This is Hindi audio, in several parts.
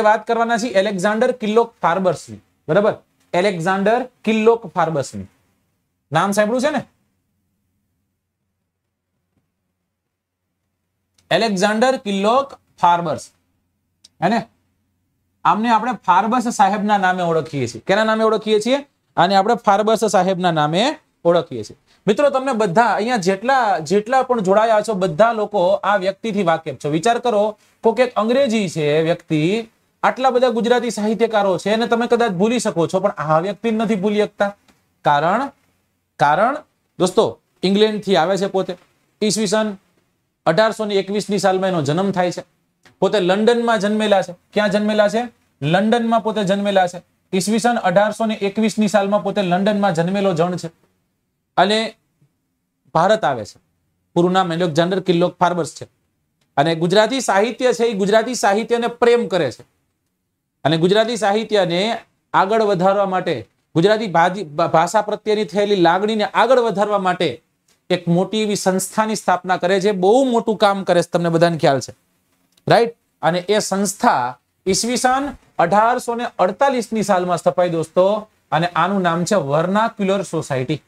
बात करवाना छी एलेक्सांडर किल्लोक फोर्ब्स नी, बराबर? एलेक्सांडर किल्लोक फोर्ब्स नी नाम सांभळ्युं छे ने? एलेक्सांडर किल्लोक फोर्ब्स है ने? आमने आपणे फोर्ब्स साहेबना नामे ओळखीए छीए। केना नामे ओळखीए छीए? आने आपणे फोर्ब्स साहेबना नामे ओळखीए छीए। मित्रों तमने बधा अहींया जेटला पण जोडाया छो बधा लोको आ व्यक्तिथी वाकेफ छो। विचार करो कोक एक अंग्रेजी छे व्यक्ति, आटला बधा गुजराती साहित्यकारो छे ने तमे कदाच भूली शको छो, पण आ व्यक्तिने नथी भूली शकता। कारण दोस्तों इंग्लेंड थी आवे छे पोते। ईसवीसन 1821 नी सालमां एनो जन्म थाय छे। पोते लंडन मां जन्मेला छे। क्यां जन्मेला छे? लंडन मां पोते जन्मेला छे। ईसवीसन 1821 नी सालमां पोते लंडन मां जन्मेलो जण छे अने भारत आवे छे। पूरुं नाम एलेक्सांडर किल्लोक फोर्ब्स छे अने गुजराती साहित्य छे। गुजराती साहित्यने प्रेम करे छे अने गुजराती साहित्यने आगळ वधारवा माटे, गुजराती भाषा प्रत्येनी थयेली लागणीने आगळ वधारवा माटे एक मोटी एवी संस्थानी स्थापना करे छे। बहु मोटुं काम करे छे, तमने बधाने ख्याल छे, राइट? अने ए संस्था ईसवीसन 1848 नी सालमां स्थापाई दोस्तों अने आनुं नाम छे वर्नाक्युलर सोसायटी।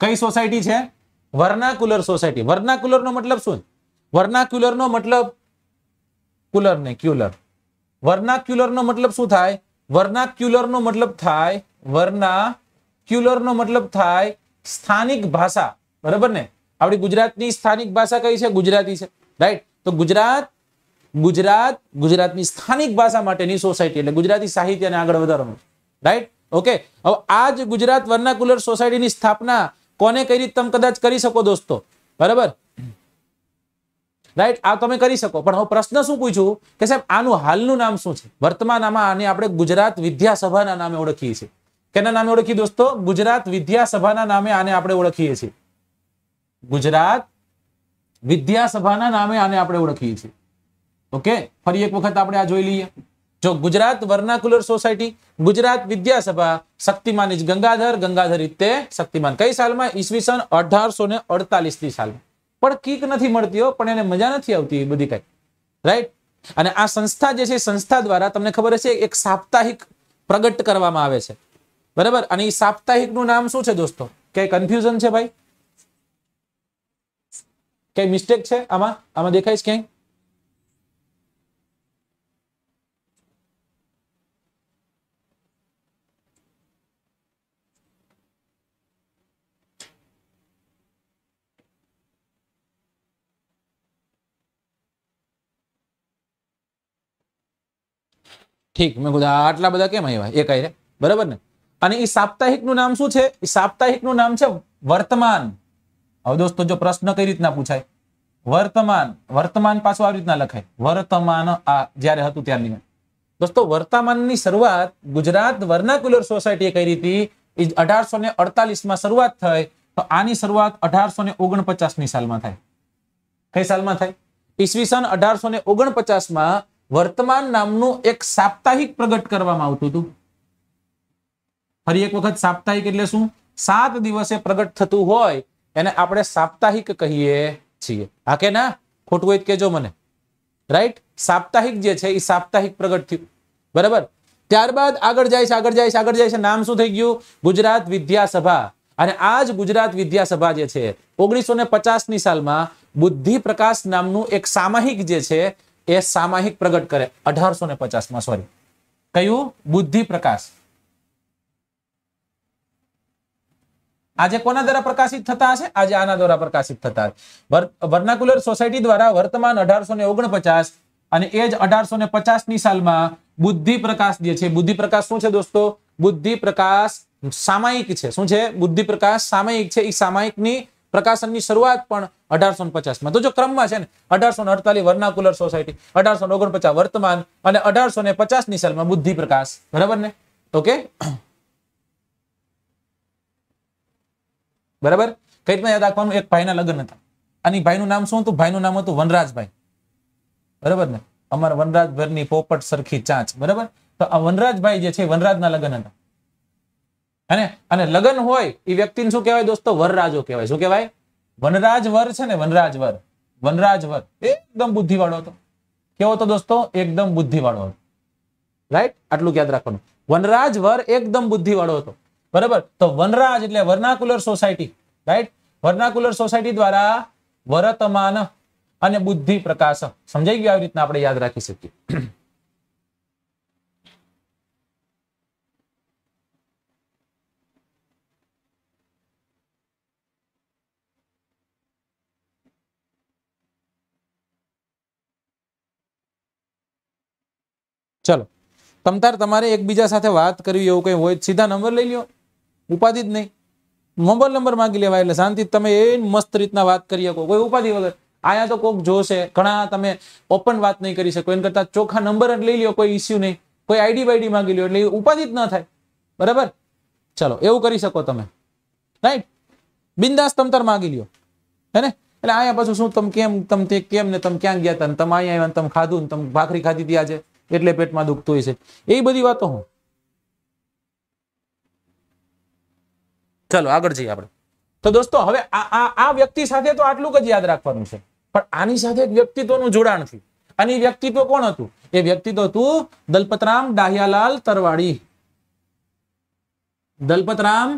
कई सोसायटी है? Vernacular society. वर्नाक्युलर नो मतलब शुं? वर्नाक्युलर नो मतलब कुलर ने क्यूलर। वर्नाक्युलर नो मतलब शुं थाय? वर्नाक्युलर नो मतलब थाय, वर्नाक्युलर नो मतलब थाय स्थानिक भाषा, बराबर ने? आपणी गुजरातनी स्थानिक भाषा कई छे? गुजराती छे, राइट? तो गुजरातनी स्थानिक भाषा माटेनी सोसायटी एटले गुजराती साहित्यने आगळ वधारवानुं, राइट? ओके, अब आज गुजरात वर्नाक्युलर सोसायटी नी स्थापना कोने करी तम कदाच करी सको दोस्तों, बराबर, राइट? आ तमे करी सको, पण हवे प्रश्न शुं पूछ्यो के साहेब आनु हालनु नाम शुं छे? वर्तमानमां आने आपणे गुजरात विद्यासभाना नामे ओळखीए छीए। केना नामे ओळखीए दोस्तों? गुजरात विद्यासभाना नामे आने आपणे ओळखीए छीए। गुजरात विद्यासभाना नामे आने आपणे ओळखीए छीए। ओके, फरी एक वखत आपणे आ जोई लईए। जो Gujarat vernacular society, Gujarat Vidyasabha, Shaktimaan is Gangadhar, Gangadhar इत्ते शक्तिमान। कई साल में? ईसवीसन 1848 नी साल में। पण कीक नथी मळती हो, पण एने मजा नथी आवती बधी काई, राइट? अने आ संस्था जे छे, संस्था द्वारा तमने खबर हशे एक साप्ताहिक प्रगट करवामां आवे छे, बराबर? अने ई साप्ताहिक नुं नाम शुं छे दोस्तों? के कन्फ्यूजन छे भाई? के मिस्टेक छे आमां? आमां देखाय छे क्यांय? ठीक, मैं कदा आटला बधा केम आव्या एक आरे, बराबर ने? अने ई साप्ताहिक नु नाम शुं छे? ई साप्ताहिक नु नाम छे वर्तमान। हवे दोस्तों जो प्रश्न कई रीतना पूछाय, वर्तमान, वर्तमान पाछो आ रीतना लखाय, वर्तमान आ ज्यारे हतुं त्यारनी दोस्तों। वर्तमाननी शरूआत गुजरात वर्नाक्युलर सोसायटीए करी हती। ई 1848 मां शरूआत थई, तो आनी शरूआत 1849 नी सालमां थाय। कई सालमां थाय? ईसवीसन 1849 मां वर्तमान नामनु एक साप्ताहिक प्रगट करवामां आवतुं हतुं। फरी एक वखत, साप्ताहिक एटले शुं? 7 दिवसे प्रगट थतुं होय एने आपणे साप्ताहिक कहीए छीए। हा के ना? खोटुं होय तो कहेजो मने, राइट? साप्ताहिक जे छे ई साप्ताहिक प्रगट थयुं, बराबर? त्यारबाद आगळ जाय छे। नाम शुं थई गयुं? गुजरात विद्यासभा। अने आज गुजरात विद्यासभा जे छे 1950 नी सालमां बुद्धि प्रकाश नामनु एक सामायिक जे छे ए सामायिक प्रगट करे। 1850 में, सॉरी, क्यू? बुद्धि प्रकाश। आजे कोना द्वारा प्रकाशित थता हशे? आजे आना द्वारा प्रकाशित थता हशे। वर्नाक्युलर सोसायटी द्वारा वर्तमान 1849 अने एज 1850 नी साल में बुद्धि प्रकाश जे छे। बुद्धि प्रकाश शुं छे दोस्तों? बुद्धि प्रकाश सामायिक छे। शुं छे? बुद्धि प्रकाश सामायिक छे। ई सामायिक नी प्रकाशननी शरूआत पण 1850 में। तो जो क्रम में छे ने 1848 वर्नाक्युलर सोसायटी, 1849 वर्तमान अने 1850 नी साल में बुद्धि प्रकाश, बराबर ने? ओके, बराबर। कई रीतना याद राखवानुं? एक भाईना लग्न हता अने भाईनुं नाम शुं हतुं? भाईनुं नाम हतुं वनराजभाई, बराबर ने? अमर वनराजभરની પોપટ સરખી ચાંચ, बराबर? तो आ वनराजभाई जे छे वनराजना लग्न हता। लगन होय ए व्यक्तिने शुं कहेवाय दोस्तों? वरराजो कहेवाय। शुं कहेवाय? वनराजवर छे ने, वनराजवर। वनराजवर एकदम बुद्धिवाळो हतो। केवो हतो दोस्तों? एकदम बुद्धिवाळो हतो। राइट, आटलुं याद राखवानुं। वनराजवर एकदम बुद्धिवाळो हतो, बराबर। तो वनराज एटले vernacular society, right. Vernacular society द्वारा वर्तमान अने बुद्धि प्रकाश समझाई गयो। आ रीतना आपणे याद राखी सकीए। चलो तमतार तमारे एक बीजा साथे बात करवी एवुं कोई होय सीधा नंबर लई ल्यो, उपाधि ज नहीं। मोबाइल नंबर मांगी लेवाय એટલે શાંતિ તમે એ મસ્ત રીતના વાત કરી શકો, કોઈ ઉપાધિ વગર। આયા તો કોક જોશે, ઘણા તમે ઓપન વાત નહીં કરી શકો, એન કરતા ચોખા નંબર જ લઈ લ્યો, કોઈ ઇશ્યુ નહીં। કોઈ આઈડી વાઈડી માંગી લ્યો એટલે ઉપાધિ જ ન થાય, બરાબર। ચલો એવું કરી શકો તમે, રાઈટ। બિંદાસ તમતાર માંગી લ્યો, હે ને। એટલે આયા પાછું શું તમ કેમ, તમ તે કેમ ને તમ ક્યાં ગયા તા ને તમ આયા આવ્યા ને તમ ખાધું ને તમ ભાખરી ખાધી તી આજે એટલે પેટમાં દુખતું હોય છે, એ બધી વાતો। હું ચલો આગળ જઈએ આપણે। તો દોસ્તો હવે આ વ્યક્તિ સાથે તો આટલું જ યાદ રાખવાનું છે, પણ આની સાથે એક વ્યક્તિત્વનું જોડાણ થયું। અને એ વ્યક્તિત્વ કોણ હતું? એ વ્યક્તિત્વ હતું દલપતરામ ડાહ્યાલાલ તરવાડી। દલપતરામ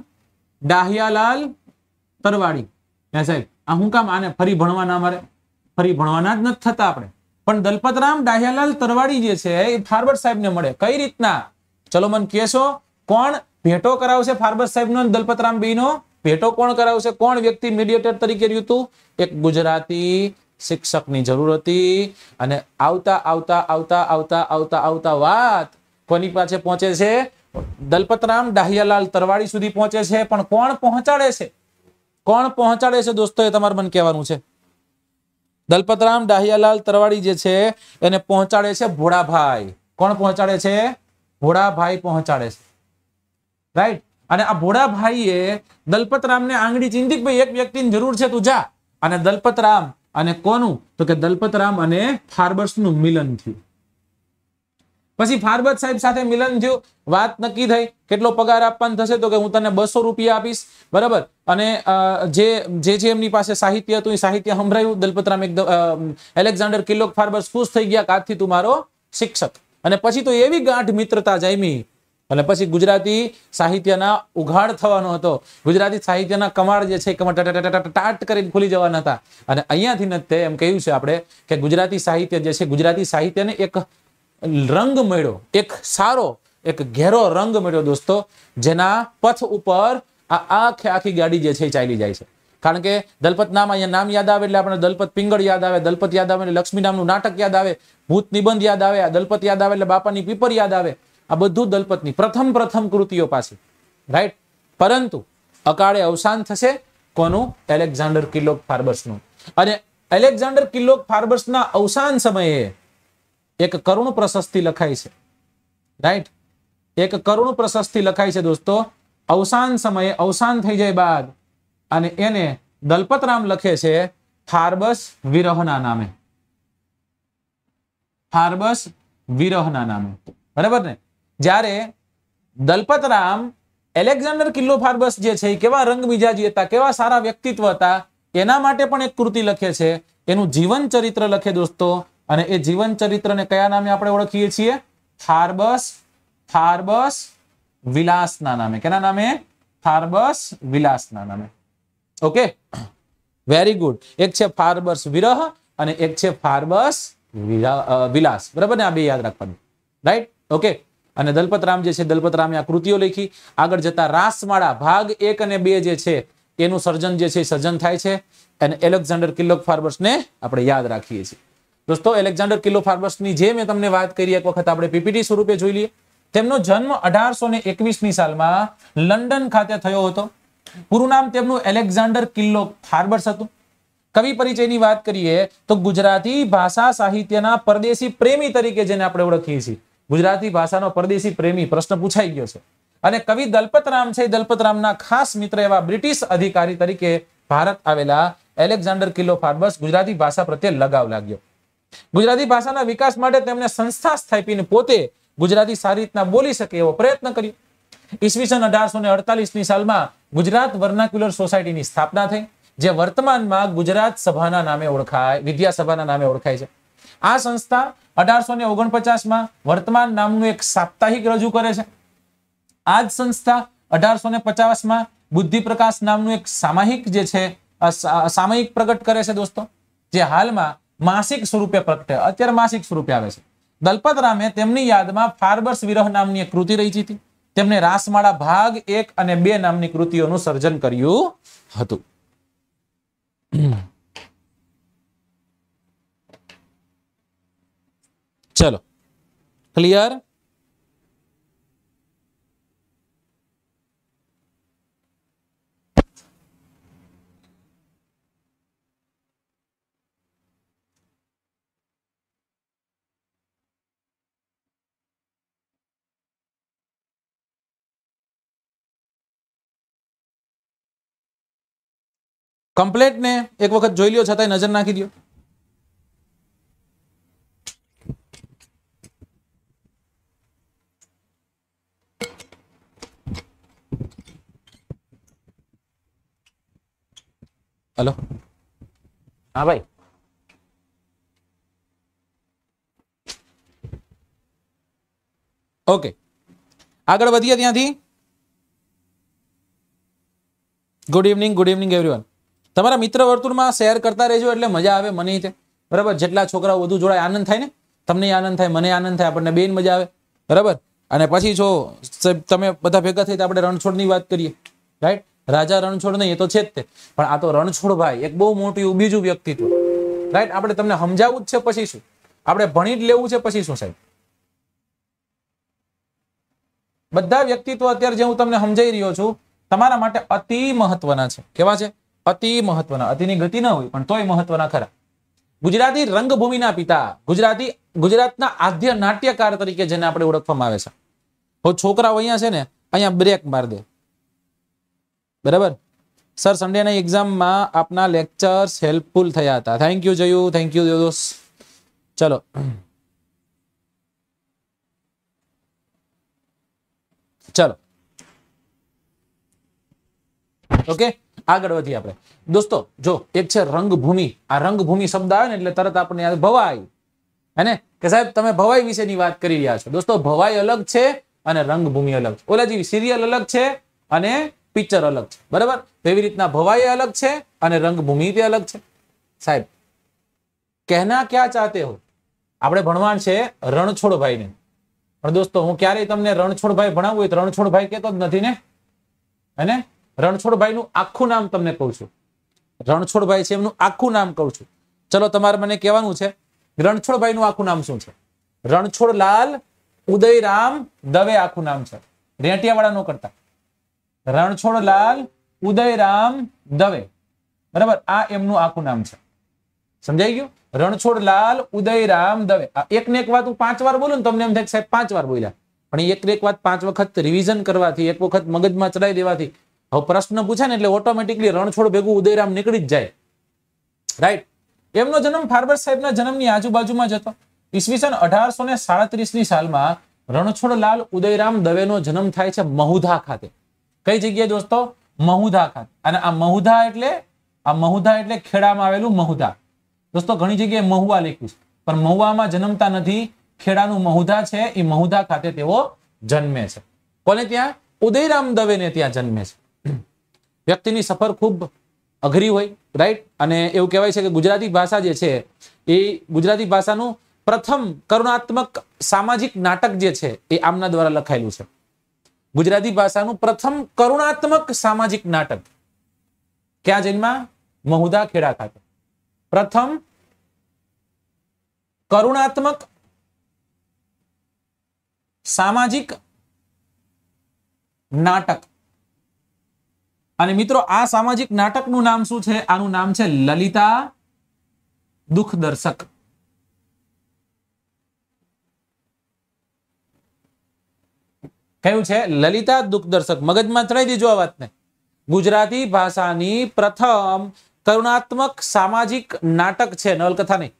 ડાહ્યાલાલ તરવાડી। હે સાહેબ, આ હું કામ આને ફરી ભણવાના, મારે ફરી ભણવાના જ નથી થતા આપણે। दलपतराम डाहियालाल तरवाड़ी जे छे ए फार्बर साहेब ने मळे कई रीतना? चलो मन कहेशो कोण भेटो करावशे? फार्बर साहेबनो अने दलपतराम बेयनो भेटो कोण करावशे? कोण व्यक्ति मीडिएटर तरीके रह्युं हतुं? एक गुजराती शिक्षकनी जरूर हती। अने आवता आवता आवता आवता आवता आवता वात कोनी पाछे पहोंचे छे? दलपतराम डाहियालाल तरवाड़ी सुधी पहोंचे छे। पण कोण पहोंचाडे छे? कोण पहोंचाडे छे दोस्तो? ए तमारे मन कहेवानुं छे। दलपतराम डाहियालाल तरवाड़ी जे छे एने पहोंचाड़े छे भोड़ाभाई। कोण पहोंचाड़े छे? भोड़ाभाई पहोंचाड़े छे, राइट। अने आ भोड़ाभाईए दलपतराम ने आंगडी चींधी के भाई एक व्यक्तिनी जरूर छे, तू जा। अने दलपतराम अने कोनु? तो के दलपतराम अने फार्बर्सनु मिलन थयुं। पछी फार्बर्स साहेब साथे मिलन थयुं, वात नक्की थई। केटलो पगार आपवानो थशे? तो के हुं तने 200 रूपिया आपीश, बराबर। साहित्य हतुं साहित्य संभळाव्युं। दलपतराम एकदम एलेक्सांडर किनलॉक फोर्ब्स खुश थई गया, काथी तू मारो शिक्षक। अने पछी तो एवी गांठ मित्रता जामी। अने पछी गुजराती साहित्यना उघाड़ थवानो हतो। गुजराती साहित्यना कमाळ जे छे कमाळ टाट करीने खुली जवाना हता। अने अहींयाथी न ते एम कह्युं छे आपणे के गुजराती साहित्य जे छे, गुजराती साहित्यने एक रंग मळ्यो, एक सारो, एक घेरो रंग मळ्यो दोस्तो, जेना पथ उपर आखे आखी गाड़ी जे छे चाली जाय छे। कारण के दलपतनाम अहींया नाम याद आवे એટલે આપણે દલપત પિંગળ યાદ આવે, દલપત યાદ આવે એટલે લક્ષ્મી નામનું નાટક યાદ આવે, ભૂત નિબંધ યાદ આવે, દલપત યાદ આવે એટલે બાપાની પીપર યાદ આવે। આ બધું દલપતની પ્રથમ કૃતિઓ પાછી, રાઈટ। પરંતુ અકાળે અવસાન થશે કોનું? એલેક્ઝાન્ડર કિનલોક ફોર્બ્સનું। અને એલેક્ઝાન્ડર કિનલોક ફોર્બ્સના અવસાન સમયે એક કરુણ પ્રશસ્તિ લખાઈ છે, રાઈટ। એક કરુણ પ્રશસ્તિ લખાઈ છે દોસ્તો। अवसान समय अवसान थई जाय बाद अने एने दलपतराम लखे छे फार्बस विरहना नामे। फार्बस विरहना नामे, बराबर ने। ज्यारे दलपतराम एलेक्सांडर किनलॉक फोर्ब्स जे छे केवा रंगमिजाजी हता, केवा सारा व्यक्तित्व हता, एना माटे पण एक कृति लखे छे। एनु जीवन चरित्र लखे दोस्तों। अने ए जीवन चरित्र ने कया नामे आपणे ओळखीए छीए? फार्बस फार्बस विलास ना नामे। केना नामे? फार्बस विलास ना नामे। Okay, very good. एक छे फार्बस विरह अने एक छे फार्बस विलास, बराबर ने। आ बे याद राखवानुं, राइट, ओके। अने दलपतराम जे छे, दलपतरामे आ कृतिओ लखी। आगळ जता रासमाळा भाग 1 अने 2 जे छे एनु सर्जन जे छे सर्जन थाय छे। अने एलेक्सांडर किनलॉक फोर्ब्स ने आपणे याद राखीए छीए दोस्तो। एलेक्सांडर किनलॉक फोर्ब्स नी जे मे तमने वात करी, एक वखत आपणे पीपीटी स्वरूपे जोई लईए। તેમનો જન્મ 1821 સાલમાં લંડન ખાતે થયો હતો। પૂરું નામ તેમનું એલેક્ઝાન્ડર કિનલોક ફોર્બ્સ હતું। કવિ પરિચયની વાત કરીએ તો ગુજરાતી ભાષા સાહિત્યના પરદેશી પ્રેમી તરીકે જેને આપણે ઓળખીએ છીએ, ગુજરાતી ભાષાનો પરદેશી પ્રેમી પ્રશ્ન પૂછાઈ ગયો છે। અને કવિ દલપતરામ છે, દલપતરામના ખાસ મિત્ર એવા બ્રિટિશ અધિકારી તરીકે ભારત આવેલા એલેક્ઝાન્ડર કિનલોક ફોર્બ્સ ગુજરાતી ભાષા પ્રત્યે લગાવ લાગ્યો। ગુજરાતી ભાષાના વિકાસ માટે તેમણે સંસ્થા સ્થાપીને પોતે ગુજરાતી સારી રીતના બોલી શકે એવો પ્રયત્ન કર્યો। ईस्वीसन 1848 साल में गुजरात वर्नाक्युलर सोसायटी की स्थापना थी, जे वर्तमान में गुजरात सभाना नामे ओळखाय, विद्यासभाना नामे ओळखाय छे। आ संस्था 1849 में वर्तमान नामनु एक साप्ताहिक रजू करे छे। आज संस्था 1850 में बुद्धि प्रकाश नामनु एक सामायिक जे छे सामायिक प्रकट करे छे दोस्तों, जे हाल में मासिक स्वरूपे प्रकटे, अत्यारे मासिक स्वरूपे आवे छे। दलपतरामे तेमनी यादमां फार्बर्स विरह नामनी एक कृति रही थी। तेमणे रासमाळा भाग 1 अने 2 नामनी कृतिओनुं सर्जन कर्युं हतुं। चलो क्लियर। कंप्लेट ने एक वक्त जोई लियो, छतांय नजर नाखी दियो। हेलो, हाँ भाई, ओके, आगळ वधीए त्यांथी। Good evening everyone. तमारा मित्र वर्तुळ में शेयर करता रहो एटले मजा आवे। मने ते बराबर जेटला छोकरा वधु जोड़ाय आनंद थाय ने, तमने आनंद थाय, मने आनंद थाय, आपणे बेन मजा आवे बराबर। अने पछी जो तमे बधा भेगा थई तो आपणे रणछोडनी वात करीए, राइट। राजा रणछोड़ नहीं, ये तो छे ते, पण आ तो रणछोड़ भाई एक बहु मोटुं बीजुं व्यक्तित्व, राइट। आपणे तमने समजावुं ज छे, पछी शुं आपणे भणी ज लेवुं छे, पछी शुं साहेब। बधा व्यक्तित्व अत्यारे जे हुं तमने समजाई रह्यो छुं तमारा माटे अति महत्वना छे। केवा छे? अति महत्वना। अतिनी गति ना होय पण तोय महत्वना खरा। गुजराती रंगभूमिना पिता, गुजराती गुजरातना आद्य नाट्यकार तरीके जेने आपणे ओळखवामां आवे छे। तो छोकराओ अहींया छे ने, अहींया ब्रेक मार दे बराबर। सर संडे ना एग्जाम में आपना लेक्चर्स हेल्पफुल थया था। Thank you Jayu, thank you दोस्त। चलो चलो ओके, आगळ वधीए आपणे दोस्तों। जो एक छे रंगभूमि, आ रंगभूमि शब्द आवे ने એટલે તરત આપણને યાદ ભવાઈ, હે ને કે સાહેબ તમે ભવાઈ વિશેની વાત કરી રહ્યા છો। दोस्तों ભવાઈ અલગ છે અને રંગભૂમિ અલગ છે। ઓલા જેવી સિરિયલ અલગ છે અને पिक्चर अलग है बराबर। एवी रीतना भवाई अलग है और रंगभूमि अलग है। साहब कहना क्या चाहते हो? आपणे भणवान छे रणछोड़ भाई ने, पण दोस्तों हूँ क्यारे तमने रणछोड़ भाई भणावुं होय तो रणछोड़ भाई कहतो ज नथी ने, है ने। रणछोड़ भाई नु आखू नाम तमने कहूं छुं, रणछोड़ भाई छे एमनुं आखू नाम कहूं छुं। चलो तमारे मने कहेवानुं छे रणछोड़ भाई नु आखू नाम शुं छे? रणछोड़लाल उदयराम दवे आखू नाम छे, रेटियावाड़ा नो करता। रणछोड़लाल उदयराम दवे बराबर, आ एमनु आखू नाम छे। समझाई गयो? रणछोड़लाल उदयराम दवे। एक ने एक वात हूँ 5 वार बोलूं तमने एम थाय साहेब 5 वार बोल्या, पण एक ने एक वात 5 वखत रिविजन करवाथी, एक वखत मगजमां चढ़ाई देवाथी हवे प्रश्न पूछे ने एटले ऑटोमेटिकली रणछोड़ भेगुं उदयराम निकळी ज जाय, राइट। एमनो जन्म फार्बर साहेबना जन्मनी आजुबाजुमां ज हतो। ईस्वीसन 1837 सालमां रणछोड़लाल उदयराम दवेनो जन्म थाय छे महुधा खाते। कई जगह दोस्तों? महुधा खाते। आ महुधा एटले, आ महुधा एटले खेडामां आवेलुं महुधा। दोस्तों घणी जगह महुआ लिख्युं छे पण महुआमां जन्मता नथी, खेडानुं महुधा छे ए महुधा खाते तेओ जन्मे छे। कोने त्यां? उदयराम दवेने त्यां जन्मे छे। व्यक्तिनी सफर खूब अघरी होय, राइट। अने एवुं कहेवाय छे के गुजराती भाषा जे छे ए गुजराती भाषानुं प्रथम करुणात्मक सामाजिक नाटक जे छे ए आमना द्वारा लखायेलुं छे। गुजराती भाषानुं प्रथम करुणात्मक सामाजिक नाटक क्या जन्मा? महुदा खेड़ा खाते। प्रथम करुणात्मक सामाजिक नाटक। अने मित्रों आ सामाजिक नाटकनुं नाम शुं छे? आनुं नाम छे ललिता दुखदर्शक। क्यों छे? ललिता दुखदर्शक। मगजमां चढ़ाई दीजो आ वातने। गुजराती भाषानी प्रथम करुणात्मक सामाजिक नाटक छे, नवलकथा नहीं,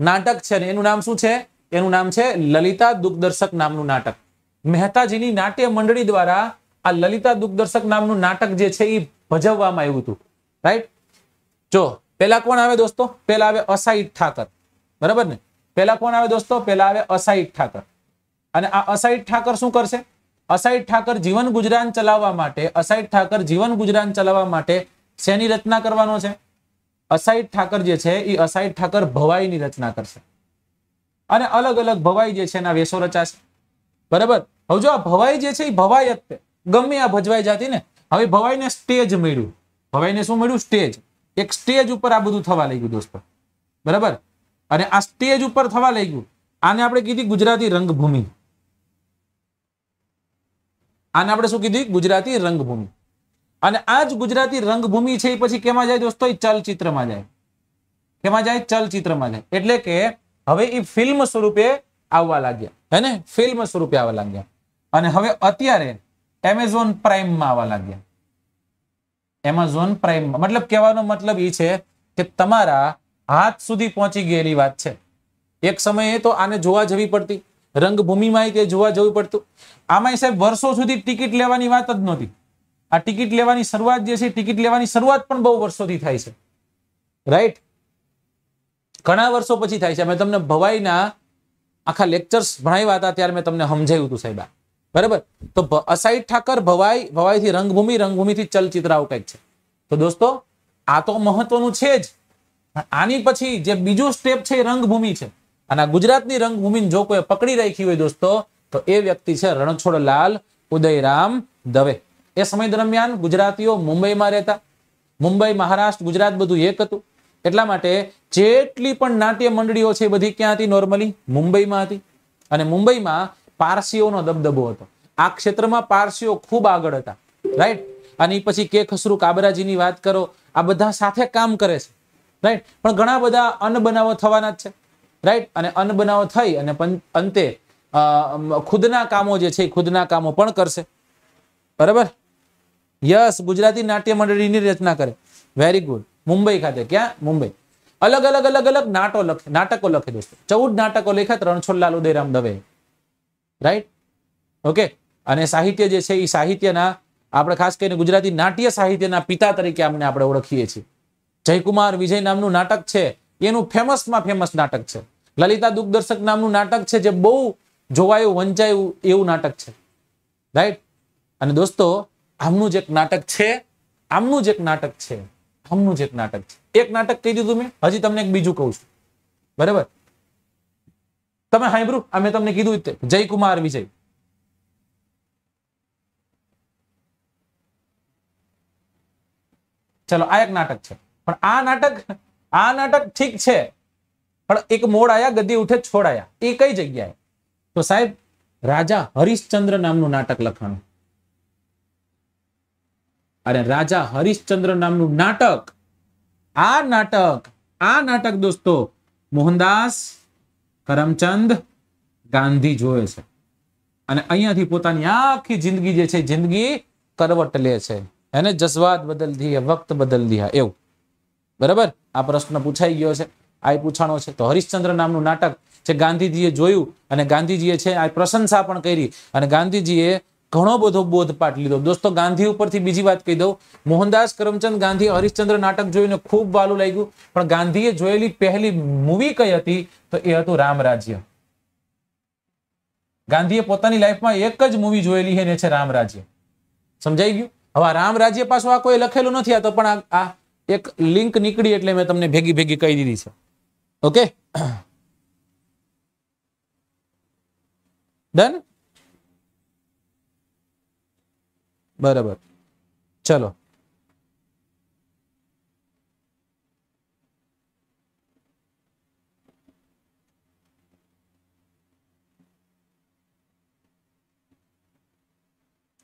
नाटक छे ने एनुं नाम शुं छे? एनुं नाम छे ललिता दुखदर्शक नामनुं नाटक। मेहताजीनी नाट्य मंडली द्वारा आ ललिता दुखदर्शक नामनु नाटक जे छे ई भजववामां आव्युं हतुं। राइट, जो पहला कोण आवे दोस्तों, पहला आवे असाई ठाकर, बराबर ने। पहला कोण आवे दोस्तों, पहला आवे असाई ठाकर। अने आ असाई ठाकर शुं करशे? असाई ठाकर जीवन गुजरान चलाववा माटे, असाई ठाकर जीवन गुजरान चलाववा माटे शेनी रचना करवानो छे? असाई ठाकर जे छे ई असाई ठाकर भवाईनी रचना करशे अने अलग अलग भवाई जे छे एना वेशो रचाशे, बराबर। हवे जो आ भवाई जे छे ई भवाई हते, गमे आ भजवाई जाती ने। हवे भवाईने स्टेज मळ्युं, भवाईने शुं मळ्युं? स्टेज। एक स्टेज उपर आ बधुं थवा लाग्युं दोस्तों, बराबर। अने आ स्टेज उपर थवा लाग्युं, आने आपणे कीधी गुजराती रंगभूमि, आने आपणे शुं कीधी? गुजराती रंगभूमि। अने आज गुजराती रंगभूमि छे पछी केमां जाय दोस्तों? चलचित्रमां जाय। केमां जाय? चलचित्रमां जाय। एटले के हवे ई फिल्म स्वरूपे आववा लाग्या, है ने, फिल्म स्वरूपे आववा लाग्या। अने हवे अत्यारे एमेजोन प्राइम में आवा लाग्या। एमेजोन प्राइम मतलब कहेवानो मतलब ई छे के तमारा हाथ सुधी पहोंची गेली वात छे। एक समये तो आने जोवा जवी पड़ती, रंगभूमि में के जोवा जवी पड़तुं। आमांय साहेब वर्षो सुधी टिकट लेवानी वात ज नहोती। आ टिकट लेवानी शरूआत जे छे, टिकट लेवानी शरूआत पण बहु वर्षोथी थाय छे। राइट, घणा वर्षो पछी थाय छे। मैं तमने भवाईना आखा लेक्चर्स भणाव्या हता त्यारे मैं तमने समजाव्युं हतुं साहेब, बराबर। तो असाई ठाकर भवाई, भवाई थी रंगभूमि, रंगभूमि थी चलचित्र, आवुं कांईक छे। तो दोस्तों आ तो महत्वनुं छे ज। आनी पछी जे बीजो स्टेप छे रंगभूमि छे। अने गुजरातनी रंगभूमि जो कोई पकड़ी राखी होय दोस्तों तो ए व्यक्ति छे रણછોડલાલ ઉદયરામ દવે। ए समय दरमियान गुजरातीओ मुंबई में रहता। मुंबई, महाराष्ट्र, गुजरात बधुं एक हतुं। एटला माटे जेटली पण नाट्य मंडळीओ छे बधी क्यां हती? नॉर्मली मुंबई में हती। अने मुंबई में पारसीओनो दबदबो हतो। आ क्षेत्रमां पारसीओ खूब आगळ हता। राइट, अने पछी के खसरू काबराजीनी वात करो, आ बधा साथे काम करे छे। राइट, पण घणा बधा अनबनावो थवाना ज छे। राइट, अने अनबनावो थई अने अंते खुदना कामो जे छे खुदना कामो पण करशे, बराबर। यस, गुजराती नाट्य मंडळीनी रचना करे, वेरी गुड। मुंबई खाते, क्या मुंबई, अलग अलग अलग अलग नाटको लखे दोस्तों। 14 नाटको लेख्या રણછોડલાલ ઉદયરામ દવે। Right, okay. अने साहित्य जे छे ई साहित्यना आपणे खास करीने गुजराती नाट्य साहित्यना पिता तरीके आमने आपणे ओळखीए छीए। जयकुमार विजय नामनु नाटक छे, एनु फेमस मां फेमस नाटक छे। ललिता दुखदर्शक नामनु नाटक छे जे बहु जोवायो वंचायो एवुं नाटक छे। राइट, अने दोस्तों आमनुं ज एक नाटक छे, आमनुं ज एक नाटक छे, आमनुं ज एक नाटक छे। एक नाटक कही दीधुं मैं, हजी तमने एक बीजुं कहूं छुं, बराबर। तमे हांभळ्युं आ मैं तमने कीधुं ते जयकुमार विजय, चलो आ एक नाटक छे। पण आ नाटक ठीक छे पण एक मोड़ आया गद्दी उठे छोड़ आया, ए कई जग्याए? तो साहेब राजा हरिश्चंद्र नामनुं नाटक लखाणुं। अरे राजा हरिश्चंद्र नामनुं नाटक, आ नाटक दोस्तों मोहनदास करमचंद गांधी जोए छे अने अहींयाथी पोतानी आखी जिंदगी जे छे जिंदगी करवट ले छे। एने जज्बात बदल दिया, वक्त बदल दिया, एवं, बराबर। आ प्रश्न पूछाई गयो छे, आ पूछाणो छे। तो हरिश्चंद्र नामनुं नाटक जे गांधीजीए जोयुं अने गांधीजीए छे आ प्रशंसा पण करी अने गांधीजीए घणो बधो बोधपाठ लीधो दोस्तों। गांधी उपरथी बीजी वात कही दऊं, मोहनदास करमचंद गांधी हरिश्चंद्र नाटक जोईने खूब वालू लाग्युं पण गांधीए जोयेली पहेली मूवी कई हती? तो ए हतुं रामराज्य। गांधीए पोतानी लाइफमां एक ज मूवी जोयेली छे ने छे रामराज्य। समजाई गयुं? हवे आ रामराज्य पाछुं आ कोई लखेलुं नथी, आ तो पण आ एक लिंक नीकळी एटले मैं तमने भेगी भेगी कही दीधी छे। ओके, डन, बराबर। चलो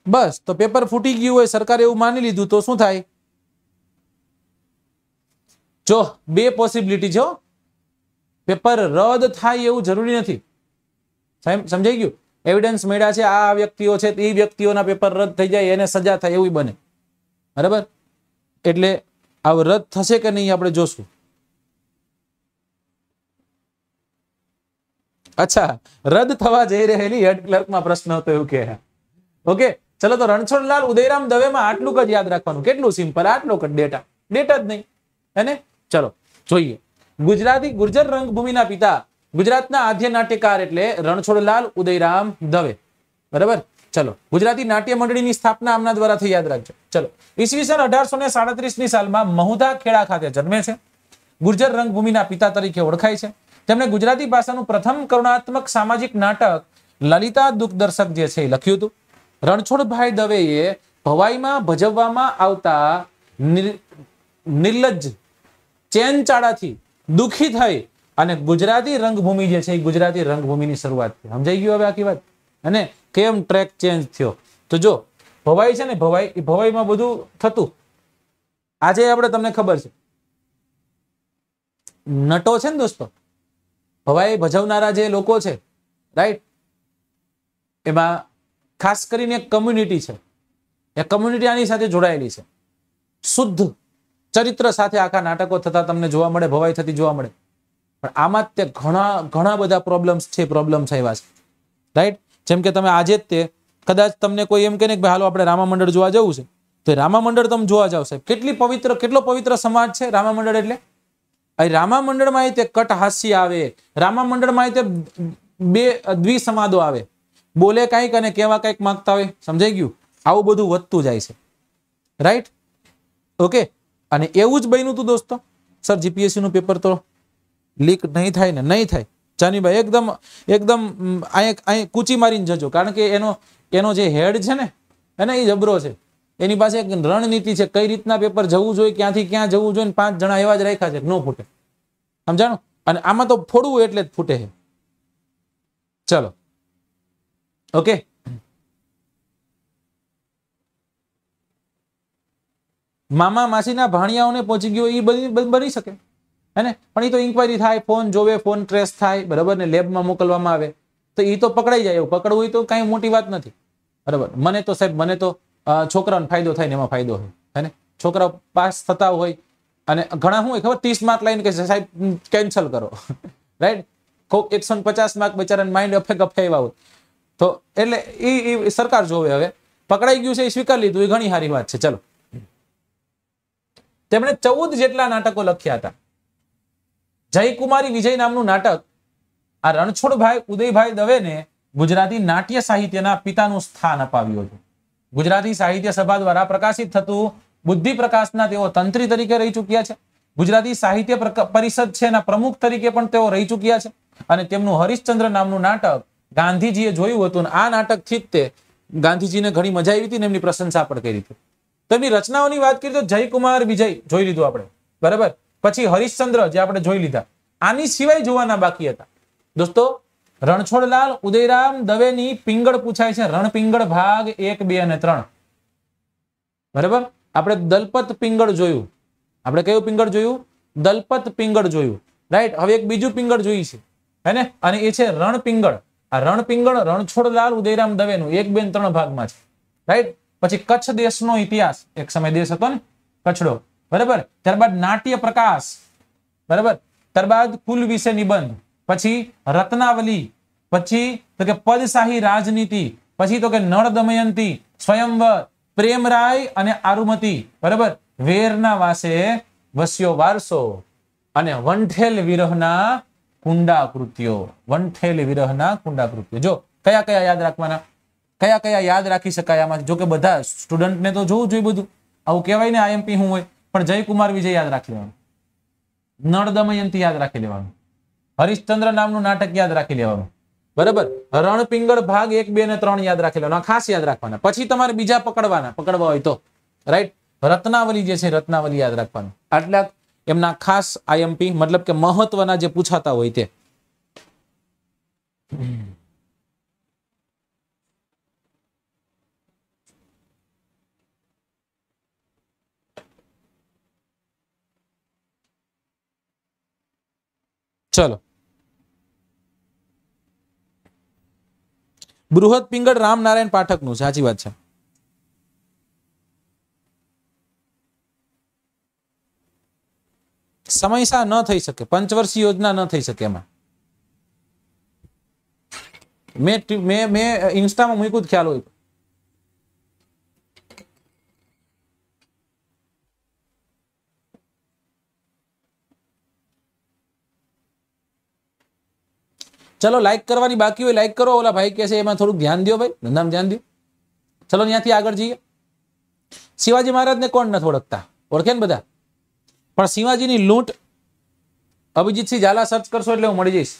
बस, तो पेपर फूटी गयुं होय, सरकारे एवुं मानी लीधुं तो शुं थाय? जो बे पॉसिबिलिटी छे, पेपर रद थाय एवुं जरूरी नथी। समजाई गयुं? एविडेंस मळ्या छे, आ व्यक्तिओ छे, ए व्यक्तिओना पेपर रद थई जाय, एने सजा थाय एवुं बने, बराबर। एटले आ रद थशे के नहीं आपणे जोशुं। अच्छा, रद थवा जई रहेली हेड क्लर्कमां प्रश्न हतो एवुं कहे। ओके, चलो तो રણછોડલાલ ઉદયરામ દવે में आटलू ज याद रखवानुं केटलुं सिंपल आटलो ज डेटा डेटा ज नहीं है ने। चलो जोईए गुजराती गुर्जर रंगभूमिना पिता गुजरातना आद्य नाट्यकार एटले રણછોડલાલ ઉદયરામ દવે बराबर। चलो गुजराती नाट्य मंडळीनी स्थापना आमना द्वारा थई याद राखजो। चलो ईस्वीसन 1837 नी सालमां મહુધા ખેડા खाते जन्मे छे। गुर्जर रंगभूमिना पिता तरीके ओळखाय छे। तेमणे गुजराती भाषानुं प्रथम करुणात्मक सामाजिक नाटक ललिता दुखदर्शक जे छे लख्युं हतुं। રણછોડભાઈ દવેએ ભવાઈમાં ભજવવામાં આવતા નિર્લજ્જ ચેનચાળાથી દુખી થઈ અને ગુજરાતી રંગભૂમિ જે છે ગુજરાતી રંગભૂમિની શરૂઆત થઈ। સમજાઈ ગયું હવે આખી વાત? અને કેમ ટ્રેક ચેન્જ થયો? તો જો ભવાઈ છે ને ભવાઈમાં બધું થતું આજે આપણે તમને ખબર છે નટો છે ને દોસ્તો ભવાઈ ભજવનારા જે લોકો છે રાઈટ એમાં खास करीने एक कम्युनिटी है। या कम्युनिटी आनी साथे जोड़ायेली है। शुद्ध चरित्र साथे आखा नाटको थता तमने जोवा मळे भवाई थती जोवा मळे पण आमां ते घणा घणा बधा प्रॉब्लम्स छे प्रॉब्लम्स आव्या छे राइट। जेम के तमे आजे ते कदाच तमने कोई एम कहे के हालो आपणे रामा मंडळ जोवा जवुं छे तो रामा मंडळ तमे जोवा जाओ साहेब। केटलो पवित्र समाज छे रामा मंडळ एटले ए रामा मंडळ मां ते कट हास्य आवे रामा मंडळ मां ते बे द्विसमादो आवे बोले कई कहवा कई मांगता है। समझाई गयु आवु बधु वधतुं जाय छे राइट। ओके अने एवुं ज बन्युं हतुं दोस्तों। सर जीपीएससी नुं पेपर तो लीक नहीं थाय ने नहीं थाय चानीभाई एकदम एकदम आए कूची मारीने जजो कारण के एनो एनो जे हेड छे ने एने ए जबरो छे एनी पासे एक रणनीति छे कई रीतना पेपर जवुं जोईए क्यांथी क्यां जवुं जोईए। पांच जणा एवा ज राख्या छे न फूटे समजाणो अने आमां तो फोड़वुं एटले ज फूटे छे। चलो ओके मामा मासीना भाणियाओने पहुंची गयो ई बनी सके है ने पण ई तो इंक्वायरी थाय फोन जोवे फोन ट्रेस थाय बराबर ने लेब में मोकलवामां आवे तो ई तो पकड़ाई जाय। पकड़वुं ई तो काई मोटी वात नथी बराबर। मने तो साहेब मने तो छोकराने फायदो थाय ने एमां फायदो होय है ने। छोकरा पास थता होय अने घणा हुं खबर 30 मार्क लाईने के साहेब केन्सल करो राइट। कोक 150 मार्क बेचाराने माइंड अफे गफे आव्या होय तो एटले ई सरकार जोवे हवे पकड़ाई गयुं छे स्वीकार लीधुं ए घणी सारी वात छे। चलो तेमणे 14 जेटला नाटको लख्या हता। जयकुमारी विजय नामनुं नाटक आ રણછોડભાઈ ઉદયભાઈ દવેને गुजराती नाट्य साहित्यना पितानुं स्थान अपाव्युं हतुं। गुजराती साहित्य सभा द्वारा प्रकाशित थतुं बुद्धि प्रकाशना तेओ तंत्री तरीके रही चूक्या छे। गुजराती साहित्य परिषद छे एना प्रमुख तरीके पण तेओ रही चूक्या छे अने तेमनुं હરીશચંદ્ર नामनुं नाटक गांधीजीए जोयुं हतुं। आ नाटक थी गांधीजीने घणी मजा आई थी एमनी प्रशंसा पण करी थी। तेमनी रचनाओनी वात करीए तो जयकुमार विजय जोई लीधुं आपणे बराबर। पछी હરીશચંદ્ર जे आपणे जोई लीधा। आनी सिवाय जोवाना बाकी हता दोस्तो રણછોડલાલ ઉદયરામ દવેની पिंगळ पूछाय छे। रणपिंगळ भाग 1, 2 અને 3 बराबर। आपणे दलपत पिंगळ जोयुं। आपणे कयुं पिंगळ जोयुं? दलपत पिंगळ जोयुं राइट। हवे एक बीजुं पिंगळ जोईए छे है ने अने ए छे रणपिंगळ। आ रणपिंगळ રણછોડલાલ ઉદયરામ દવેનું 1, 2 અને 3 ભાગમાં છે રાઈટ। પછી કચ્છ દેશનો ઇતિહાસ એક સમય દેશ હતો ને કચ્છડો બરાબર। ત્યારબાદ નાટ્ય પ્રકાશ બરાબર। ત્યારબાદ કુલ વિશે નિબંધ પછી રત્નાવલી પછી તો કે પદશાહી રાજનીતિ પછી તો કે નળ દમયંતી સ્વયંવર પ્રેમરાય અને આરુમતી બરાબર। વેરના વાસે વસ્યો વારસો અને વંઠેલ વિરહના હરીશચંદ્ર નામનું નાટક યાદ રાખી લેવાનું બરાબર। રણપિંગળ ભાગ 1, 2 અને 3 યાદ રાખી લેવાના ખાસ યાદ રાખવાના। પછી તમારે બીજા પકડવા હોય તો રાઈટ રત્નાવલી જે છે રત્નાવલી યાદ રાખવાનું। આટલા એમના ખાસ આઈએમપી મતલબ કે મહત્વના જે પૂછાતા હોય તે। ચલો બૃહદ પિંગળ રામનારાયણ પાઠકનું છે સાચી વાત છે। समयसा न थी सके पंचवर्षीय योजना न थी सके। मैं इंस्टा में मूक्यु ख्याल हो चलो लाइक करवानी बाकी हो लाइक करो। ओला भाई कैसे एमां थोड़ुं ध्यान दियो भाई, धंधामां ध्यान दियो। चलो न्यांथी आगळ जीए। शिवाजी महाराज ने कोण नथी ओळखता, ओळखे ने बधा, पण शिवाजीनी लूंट अभिजीतसिंह झाला सर्च करशो एटले हुं मळी जईश।